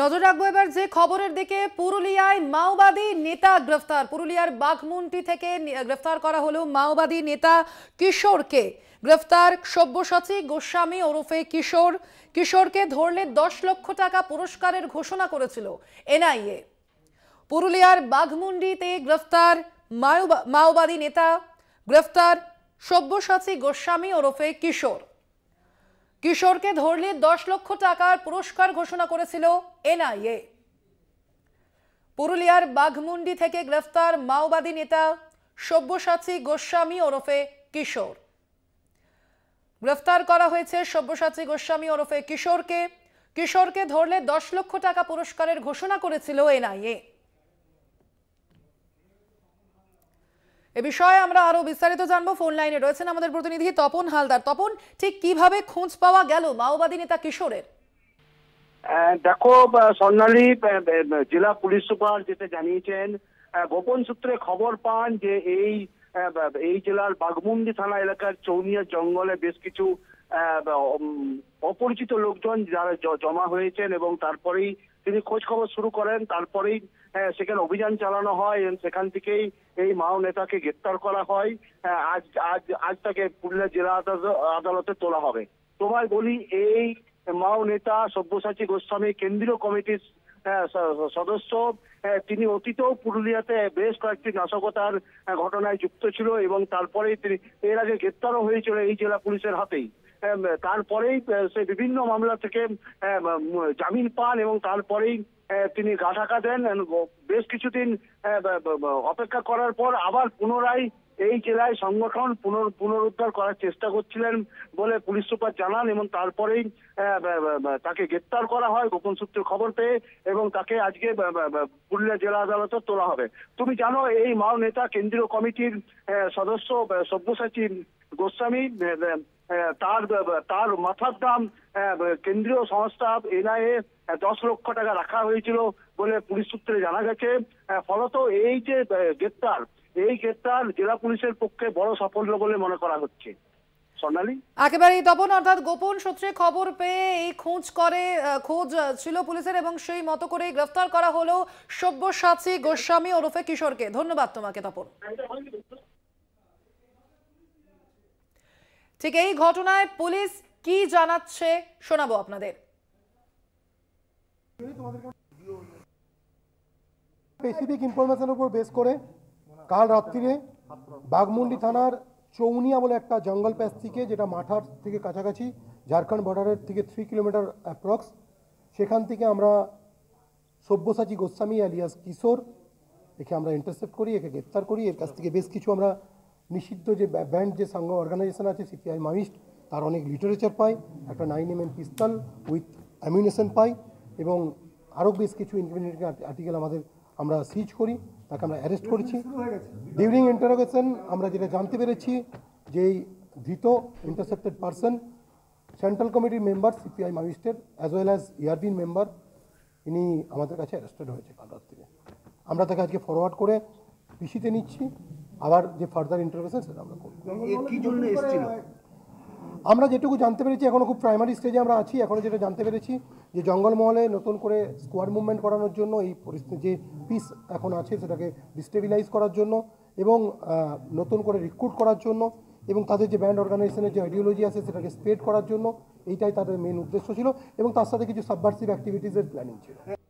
নজর রাখবো এবার যে খবরের দিকে। পুরুলিয়ায় মাওবাদী নেতা গ্রেফতার। পুরুলিয়ার বাঘমুণ্ডি থেকে গ্রেফতার করা হলো মাওবাদী নেতা কিশোরকে। গ্রেফতার সব্যসাচী গোস্বামী ওরফে কিশোর। কিশোরকে ধরলে 10 লক্ষ টাকা পুরস্কারের ঘোষণা করেছিল এনআইএ। পুরুলিয়ার বাঘমুণ্ডিতে গ্রেফতার মাওবাদী নেতা, গ্রেফতার সব্যসাচী গোস্বামী ওরফে কিশোর। কিশোরকে ধরলে 10 লক্ষ টাকার পুরস্কার ঘোষণা করেছিল এনআইএ। পুরুলিয়ার বাঘমুণ্ডি থেকে গ্রেফতার মাওবাদী নেতা সব্যসাচী গোস্বামী ওরফে কিশোর। গ্রেফতার করা হয়েছে সব্যসাচী গোস্বামী ওরফে কিশোরকে। কিশোরকে ধরলে 10 লক্ষ টাকা পুরস্কারের ঘোষণা করেছিল এনআইএ। এ বিষয়ে আমরা আরো বিস্তারিত জানবো। ফোন লাইনে রয়েছেন আমাদের প্রতিনিধি তপন হালদার। তপন, ঠিক কিভাবে খোঁজ পাওয়া গেল মাওবাদী নেতা কিশোরের? দেখো সোনালী, জেলা পুলিশ সুপার যেটা জানিয়েছেন, গোপন সূত্রে খবর পান যে এই জেলার বাঘমুন্ডি থানা এলাকার চৌনিয়া জঙ্গলে বেশ কিছু অপরিচিত লোকজন যারা জমা হয়েছেন, এবং তারপরেই তিনি খোঁজ খবর শুরু করেন। তারপরেই সেখানে অভিযান চালানো হয় এবং সেখান থেকেই এই মাও নেতাকে গ্রেপ্তার করা হয়। আজ আজ আজ তাকে পুরুলিয়া জেলা আদালতে তোলা হবে। তোমায় বলি, এই মাও নেতা সব্যসাচী গোস্বামী কেন্দ্রীয় কমিটির সদস্য। তিনি অতীতেও পুরুলিয়াতে বেশ কয়েকটি নাশকতার ঘটনায় যুক্ত ছিল এবং তারপরেই তিনি এর আগে গ্রেপ্তারও হয়েছিল এই জেলা পুলিশের হাতেই। তারপরেই সে বিভিন্ন মামলা থেকে জামিন পান এবং তারপরেই তিনি গা ঢাকা দেন। বেশ কিছুদিন অপেক্ষা করার পর আবার পুনরায় এই জেলায় সংগঠন পুনরুদ্ধার করার চেষ্টা করছিলেন বলে পুলিশ সুপার জানান, এবং তারপরেই তাকে গ্রেপ্তার করা হয় গোপন সূত্রে খবর পেয়ে, এবং তাকে আজকে পুরুলিয়া জেলা আদালতে তোলা হবে। তুমি জানো, এই মাও নেতা কেন্দ্রীয় কমিটির সদস্য সব্যসাচী গোস্বামী, তার মাথার দাম কেন্দ্রীয় সংস্থা এনআইএ 10 লক্ষ টাকা রাখা হয়েছিল বলে পুলিশ সূত্রে জানা গেছে। ফলত এই যে গ্রেপ্তার, এই গ্রেপ্তার জেলা পুলিশের পক্ষে বড় সাফল্য বলে মনে করা হচ্ছে। সোনালী, একেবারে তপন, অর্থাৎ গোপন সূত্রে খবর পেয়ে এই খোঁজ ছিল পুলিশের, এবং সেই মতো করে গ্রেফতার করা হলো সব্যসাচী গোস্বামী ওরফে কিশোরকে। ধন্যবাদ তোমাকে তপন। ঠিক এই ঘটনায় পুলিশ কি জানাচ্ছে শোনাবো আপনাদের। স্পেসিফিক ইনফরমেশনের উপর বেস করে কাল রাত্রিরে বাঘমুন্ডি থানার চৌনিয়া বলে একটা জঙ্গল প্যাচ থেকে, যেটা মাঠার থেকে কাছাকাছি ঝাড়খণ্ড বর্ডারের থেকে 3 কিলোমিটার অ্যাপ্রক্স, সেখান থেকে আমরা সব্যসাচী গোস্বামী অ্যালিয়াস কিশোর একে আমরা ইন্টারসেপ্ট করি, একে গ্রেপ্তার করি। এর কাছ থেকে বেশ কিছু আমরা নিষিদ্ধ যে ব্যান্ড, যে সাংঘ অর্গানাইজেশন আছে সিপিআই মাওয়িস্ট, তার অনেক লিটারেচার পাই, একটা 9mm পিস্তল উইথ অ্যামিউনেশন পাই, এবং আরও বেশ কিছু ইনক্রিমিনেটিং আর্টিকেল আমরা সিজ করি। তাকে আমরা অ্যারেস্ট করেছি। ডিউরিং ইন্টারোগেশন আমরা যেটা জানতে পেরেছি, যে এই ধৃত ইন্টারসেপ্টেড পারসন সেন্ট্রাল কমিটির মেম্বার সিপিআই মাওয়িস্টের অ্যাজ ওয়েল অ্যাজ ইআরবির মেম্বার। ইনি আমাদের কাছে অ্যারেস্টেড হয়েছে কাল রাত্রিতে। আমরা তাকে আজকে ফরওয়ার্ড করে পিসিতে নিচ্ছি। আবার যে ফার্দার ইন্টারভিউশন সেটা আমরা করব। কি জন্য এসেছিল আমরা যেটুকু জানতে পেরেছি, এখনও খুব প্রাইমারি স্টেজে আমরা আছি। এখনও যেটা জানতে পেরেছি যে জঙ্গলমহলে নতুন করে স্কোয়াড মুভমেন্ট করানোর জন্য, এই পরিস্থিতি যে পিস এখন আছে সেটাকে ডিস্টেবিলাইজ করার জন্য এবং নতুন করে রিক্রুট করার জন্য, এবং তাদের যে ব্যান্ড অর্গানাইজেশনের যে আইডিওলজি আছে সেটাকে স্প্রেড করার জন্য, এইটাই তাদের মেন উদ্দেশ্য ছিল, এবং তার সাথে কিছু সাবভার্সিভ অ্যাক্টিভিটিসের প্ল্যানিং ছিল।